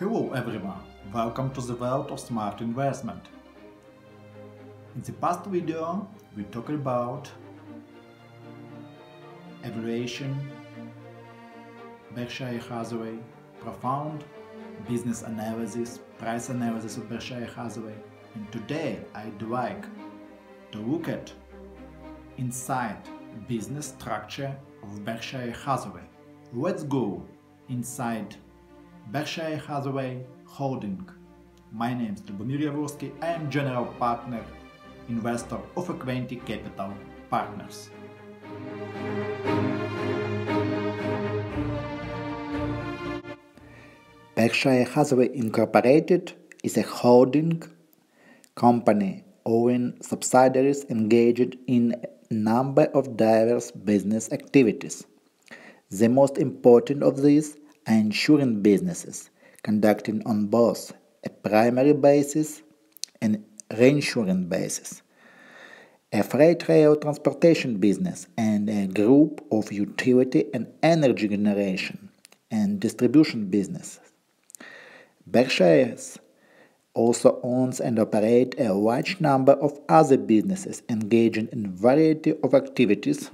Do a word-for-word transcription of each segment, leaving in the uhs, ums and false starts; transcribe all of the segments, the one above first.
Hello everyone, welcome to the world of smart investment. In the past video we talked about evaluation, Berkshire Hathaway, profound business analysis, price analysis of Berkshire Hathaway, and today I'd like to look at inside business structure of Berkshire Hathaway. Let's go inside Berkshire Hathaway Holding. My name is Liubomyr Iavorskyi. I am General Partner, Investor of AQuanti Capital Partners. Berkshire Hathaway Incorporated is a holding company owning subsidiaries engaged in a number of diverse business activities. The most important of these and insurance businesses, conducting on both a primary basis and reinsurance basis, a freight rail transportation business, and a group of utility and energy generation and distribution businesses. Berkshire also owns and operates a large number of other businesses engaging in a variety of activities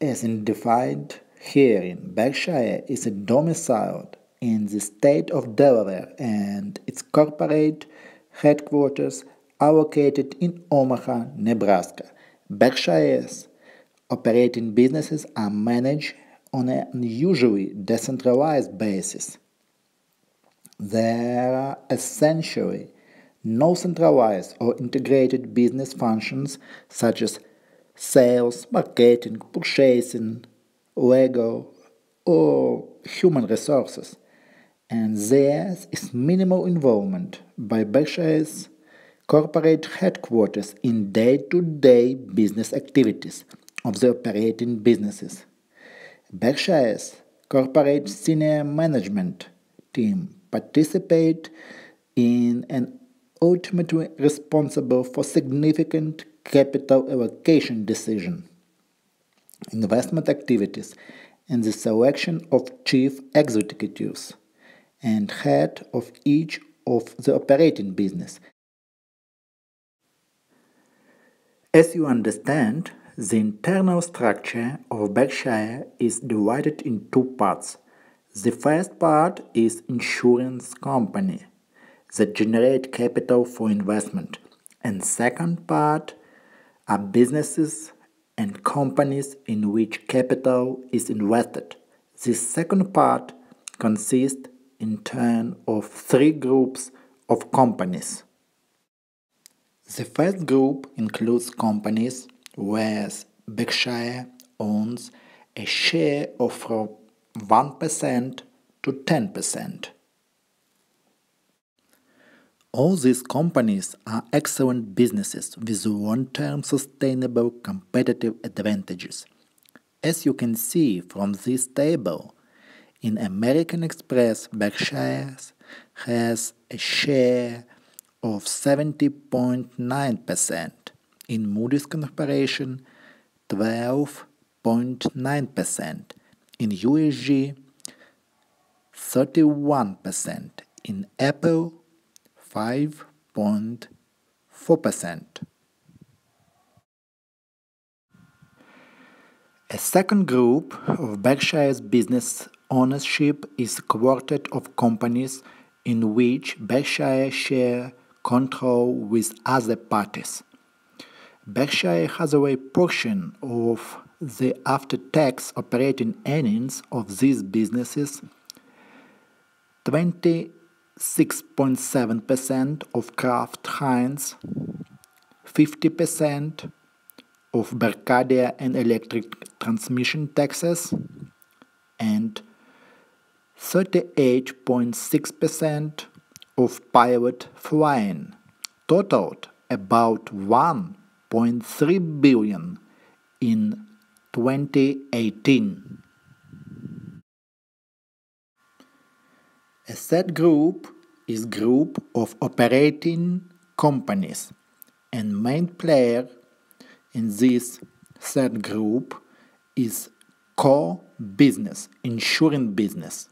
as identified herein. Berkshire is domiciled in the state of Delaware and its corporate headquarters are located in Omaha, Nebraska. Berkshire's operating businesses are managed on an unusually decentralized basis. There are essentially no centralized or integrated business functions such as sales, marketing, purchasing, legal, or human resources, and there is minimal involvement by Berkshire's corporate headquarters in day-to-day business activities of the operating businesses. Berkshire's corporate senior management team participates in and ultimately responsible for significant capital allocation decision, investment activities, and the selection of chief executives and head of each of the operating business. As you understand, the internal structure of Berkshire is divided in two parts. The first part is insurance company that generate capital for investment, and second part are businesses and companies in which capital is invested. This second part consists in turn of three groups of companies. The first group includes companies where Berkshire owns a share of from one percent to ten percent. All these companies are excellent businesses with long-term sustainable competitive advantages. As you can see from this table, in American Express, Berkshire has a share of seventy point nine percent, in Moody's Corporation twelve point nine percent, in U S G thirty-one percent, in Apple five point four percent. A second group of Berkshire's business ownership is a quartet of companies in which Berkshire share control with other parties. Berkshire Hathaway portion of the after-tax operating earnings of these businesses twenty-six point seven percent of Kraft Heinz, fifty percent of Berkadia and Electric Transmission Texas, and thirty-eight point six percent of Pilot Flying, totaled about one point three billion dollars in twenty eighteen. A third group is group of operating companies, and main player in this third group is core business, insurance business.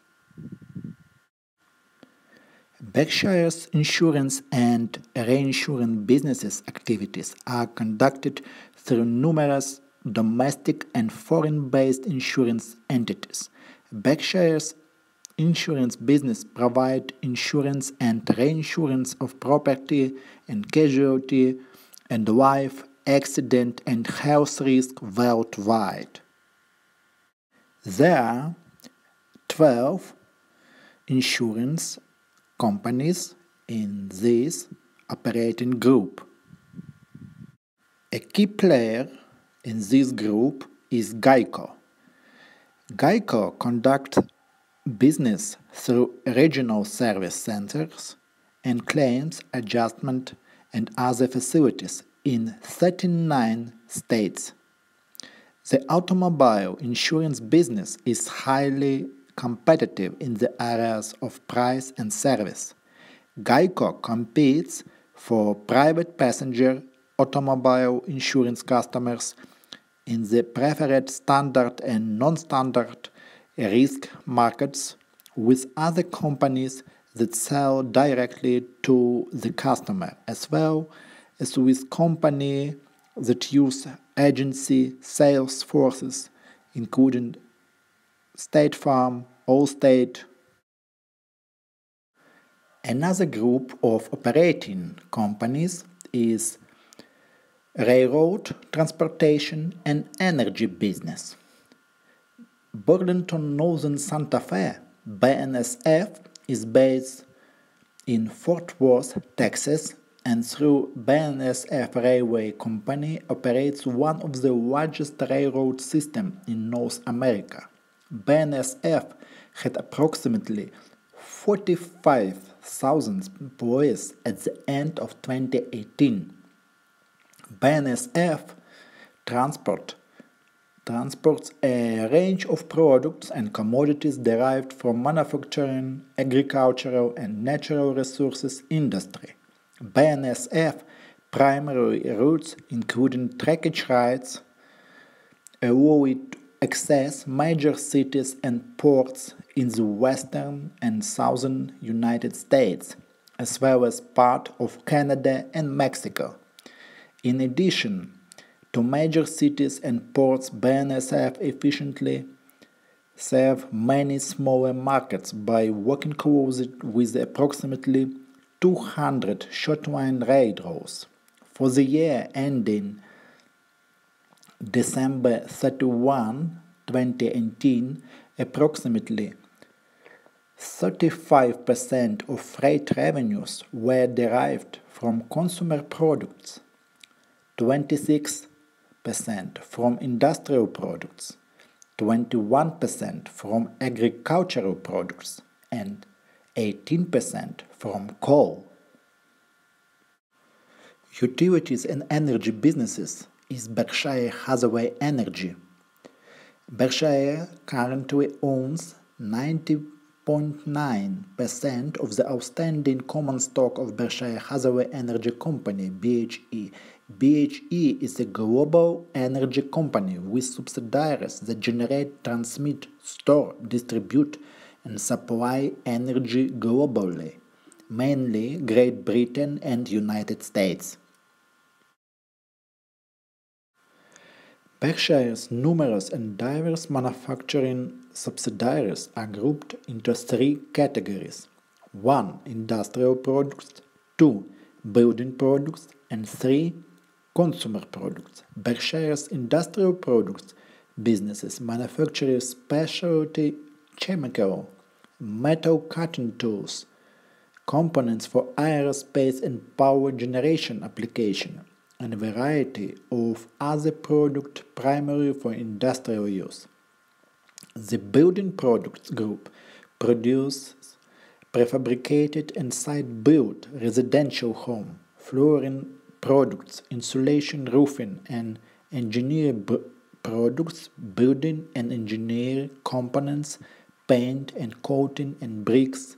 Berkshire's insurance and reinsurance businesses activities are conducted through numerous domestic and foreign-based insurance entities. Berkshire's insurance business provides insurance and reinsurance of property and casualty and life, accident and health risk worldwide. There are twelve insurance companies in this operating group. A key player in this group is GEICO. GEICO conducts business through regional service centers and claims adjustment and other facilities in thirty-nine states. The automobile insurance business is highly competitive in the areas of price and service. GEICO competes for private passenger automobile insurance customers in the preferred standard and non-standard risk markets with other companies that sell directly to the customer, as well as with companies that use agency sales forces, including State Farm, Allstate. Another group of operating companies is railroad, transportation and energy business. Burlington Northern Santa Fe, B N S F, is based in Fort Worth, Texas, and through B N S F Railway Company operates one of the largest railroad systems in North America. B N S F had approximately forty-five thousand employees at the end of twenty eighteen. B N S F transport transports a range of products and commodities derived from manufacturing, agricultural and natural resources industry. B N S F primary routes including trackage rights, allowed access major cities and ports in the western and southern United States, as well as part of Canada and Mexico. In addition to major cities and ports, B N S F efficiently serve many smaller markets by working closely with approximately two hundred short-line railroads. For the year ending December thirty-first, twenty eighteen, approximately thirty-five percent of freight revenues were derived from consumer products, twenty-six percent from industrial products, twenty-one percent from agricultural products, and eighteen percent from coal. Utilities and energy businesses is Berkshire Hathaway Energy. Berkshire currently owns ninety point nine percent of the outstanding common stock of Berkshire Hathaway Energy Company, B H E. B H E is a global energy company with subsidiaries that generate, transmit, store, distribute, and supply energy globally, mainly Great Britain and United States. Berkshire's numerous and diverse manufacturing subsidiaries are grouped into three categories: one Industrial products, two Building products, and three Consumer products. Berkshire's industrial products businesses manufacture specialty chemical, metal cutting tools, components for aerospace and power generation application, and a variety of other products primarily for industrial use. The building products group produces prefabricated and site-built residential home, flooring products, insulation, roofing, and engineering products, building and engineering components, paint and coating and bricks,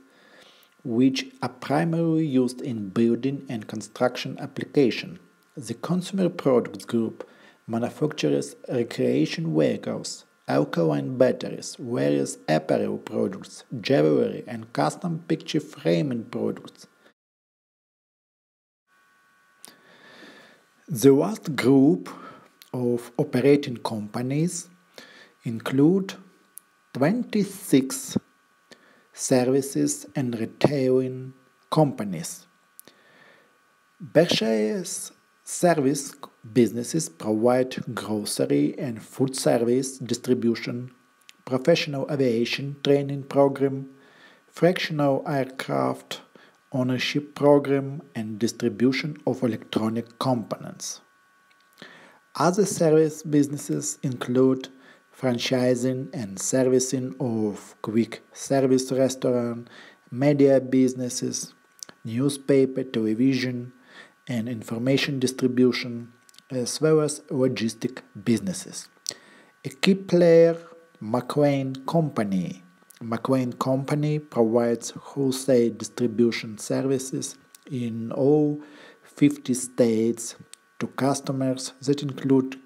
which are primarily used in building and construction application. The consumer products group manufactures recreation vehicles, alkaline batteries, various apparel products, jewelry, and custom picture framing products. The last group of operating companies include twenty-six services and retailing companies. Berkshire's service businesses provide grocery and food service distribution, professional aviation training program, fractional aircraft ownership program, and distribution of electronic components. Other service businesses include franchising and servicing of quick service restaurant, media businesses, newspaper, television, and information distribution, as well as logistic businesses. A key player, McLean Company. McLean Company provides wholesale distribution services in all fifty states to customers that include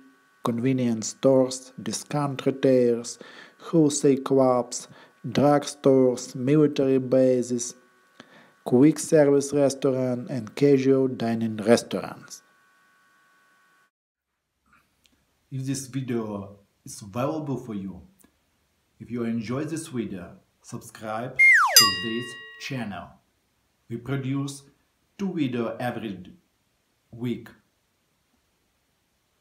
convenience stores, discount retailers, wholesale clubs, drugstores, military bases, quick service restaurant, and casual dining restaurants. If this video is valuable for you, if you enjoy this video, subscribe to this channel. We produce two videos every week.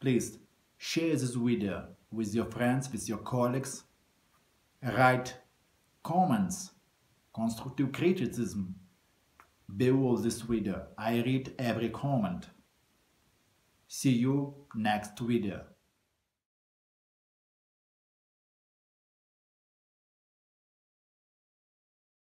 Please share this video with your friends, with your colleagues. Write comments, constructive criticism below this video. I read every comment. See you next video.